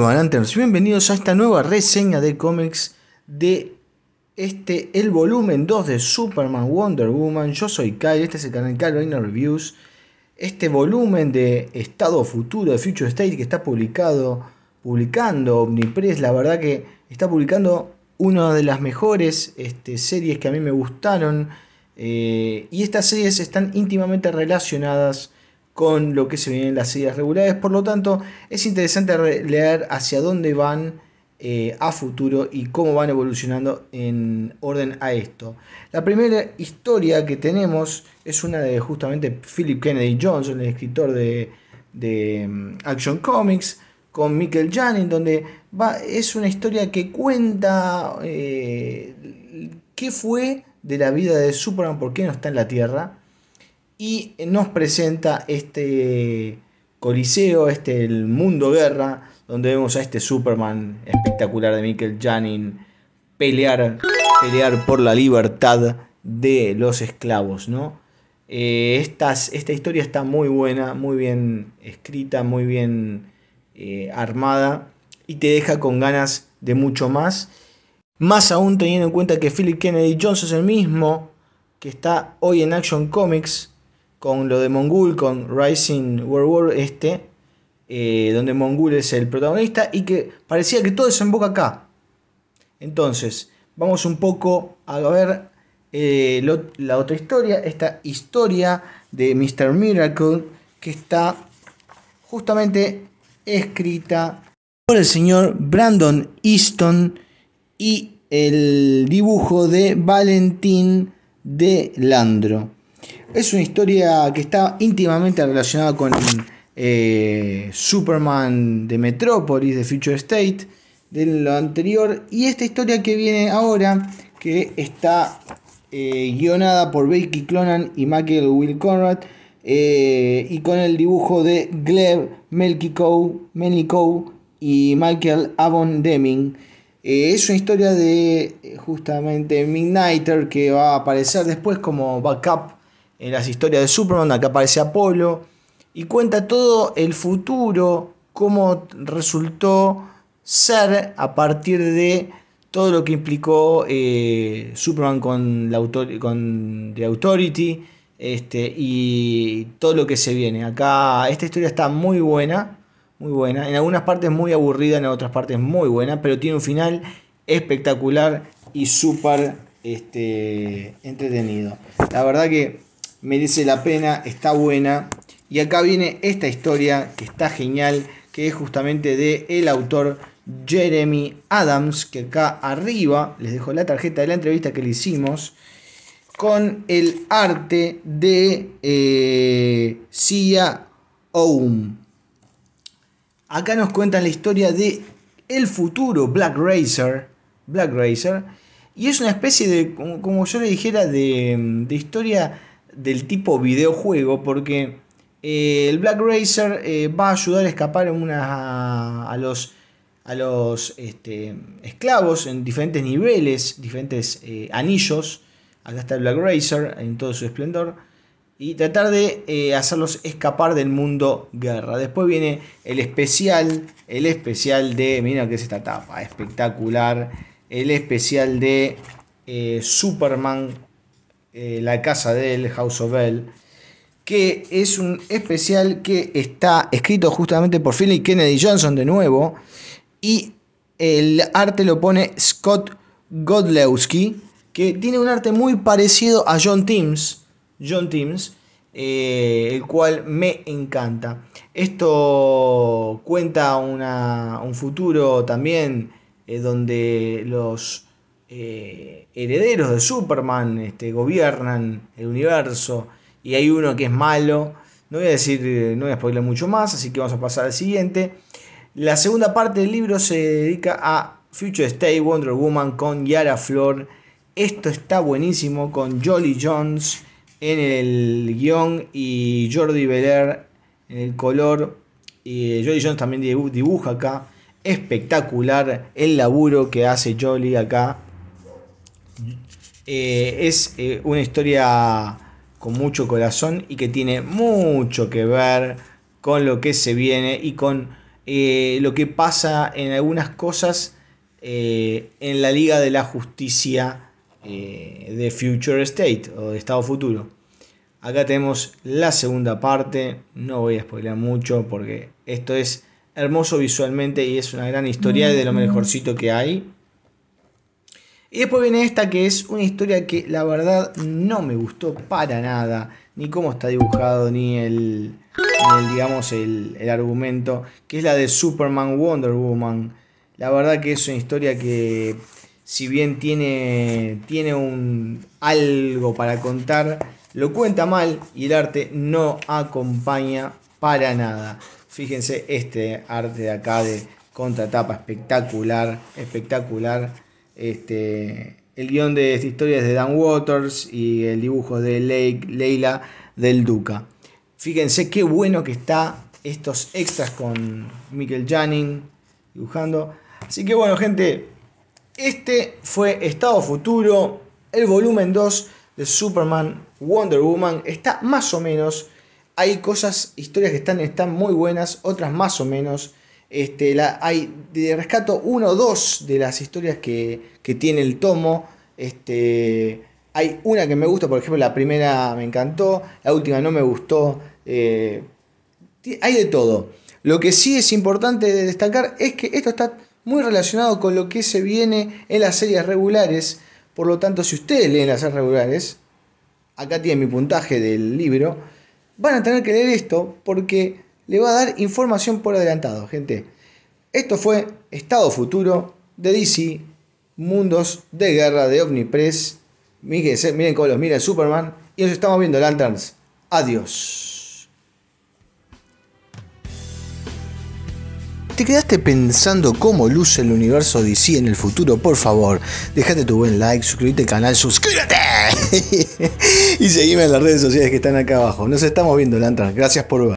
Vananters, bienvenidos a esta nueva reseña de cómics de el volumen 2 de Superman, Wonder Woman. Yo soy Kyle, este es el canal Kyle Rayner Reviews. Este volumen de Estado Futuro, de Future State, que está publicando OmniPress, la verdad que está publicando una de las mejores series que a mí me gustaron. Y estas series están íntimamente relacionadas con lo que se viene en las series regulares, por lo tanto es interesante leer hacia dónde van a futuro y cómo van evolucionando en orden a esto. La primera historia que tenemos es una de justamente Philip Kennedy Johnson, el escritor de Action Comics, con Mikel Janín, donde es una historia que cuenta qué fue de la vida de Superman, por qué no está en la Tierra, y nos presenta este coliseo, el mundo guerra, donde vemos a este Superman espectacular de Mikel Janín pelear por la libertad de los esclavos, ¿no? Esta historia está muy buena, muy bien escrita, muy bien armada, y te deja con ganas de mucho más, más aún teniendo en cuenta que Philip Kennedy Johnson es el mismo que está hoy en Action Comics, con lo de Mongul, con Rising World War, donde Mongul es el protagonista, y que parecía que todo desemboca acá. Entonces, vamos un poco a ver la otra historia, esta historia de Mister Miracle, que está justamente escrita por el señor Brandon Easton, y el dibujo de Valentín de Landro. Es una historia que está íntimamente relacionada con Superman de Metrópolis, de Future State, de lo anterior. Y esta historia que viene ahora, que está guionada por Becky Clonan y Michael Will Conrad, y con el dibujo de Gleb Melkico y Michael Avon Deming. Es una historia de justamente Midnighter, que va a aparecer después como backup en las historias de Superman. Acá aparece Apolo, y cuenta todo el futuro, cómo resultó ser a partir de todo lo que implicó Superman con The Authority, y todo lo que se viene. Acá esta historia está muy buena, muy buena. En algunas partes muy aburrida, en otras partes muy buena, pero tiene un final espectacular y súper entretenido. La verdad que merece la pena, está buena. Y acá viene esta historia que está genial, que es justamente de el autor Jeremy Adams, que acá arriba les dejo la tarjeta de la entrevista que le hicimos, con el arte de Cia Oum. Acá nos cuentan la historia de el futuro Black Racer, y es una especie de, como yo le dijera, de historia del tipo videojuego, porque el Black Racer va a ayudar a escapar a los esclavos en diferentes niveles, diferentes anillos. Acá está el Black Racer en todo su esplendor, y tratar de hacerlos escapar del mundo guerra. Después viene el especial de, mira que es esta tapa, espectacular, el especial de Superman, la casa del House of El, que es un especial que está escrito justamente por Philip Kennedy Johnson de nuevo, y el arte lo pone Scott Godlewski, que tiene un arte muy parecido a John Timms, el cual me encanta. Esto cuenta un futuro también donde los herederos de Superman gobiernan el universo, y hay uno que es malo. No voy a spoiler mucho más, así que vamos a pasar al siguiente. La segunda parte del libro se dedica a Future State Wonder Woman con Yara Flor. Esto está buenísimo, con Jolly Jones en el guión y Jordi Belair en el color. Y Jolly Jones también dibuja acá. Espectacular el laburo que hace Jolly acá. Es una historia con mucho corazón, y que tiene mucho que ver con lo que se viene y con lo que pasa en algunas cosas en la Liga de la Justicia de Future State o de Estado Futuro. Acá tenemos la segunda parte, no voy a spoilear mucho porque esto es hermoso visualmente y es una gran historia de lo mejorcito que hay. Y después viene esta, que es una historia que la verdad no me gustó para nada, ni cómo está dibujado, ni el argumento, que es la de Superman Wonder Woman. La verdad que es una historia que, si bien tiene algo para contar, lo cuenta mal y el arte no acompaña para nada. Fíjense este arte de acá de contratapa, espectacular, espectacular. El guión de esta historia es de Dan Waters y el dibujo de Leila del Duca. Fíjense qué bueno que está estos extras con Mikel Janín dibujando. Así que bueno, gente, este fue Estado Futuro, el volumen 2 de Superman Wonder Woman. Está más o menos, hay cosas, historias que están muy buenas, otras más o menos. Hay de rescato 1 o 2 de las historias que tiene el tomo. Hay una que me gusta, por ejemplo, la primera me encantó, la última no me gustó. Hay de todo. Lo que sí es importante destacar es que esto está muy relacionado con lo que se viene en las series regulares. Por lo tanto, si ustedes leen las series regulares, acá tienen mi puntaje del libro, van a tener que leer esto porque le va a dar información por adelantado, gente. Esto fue Estado Futuro de DC, Mundos de Guerra de OmniPress. Miren cómo los mira Superman. Y nos estamos viendo, Lanterns. Adiós. ¿Te quedaste pensando cómo luce el universo DC en el futuro? Por favor, dejate tu buen like, suscríbete al canal, suscríbete. Y seguime en las redes sociales que están acá abajo. Nos estamos viendo, Lanterns. Gracias por ver.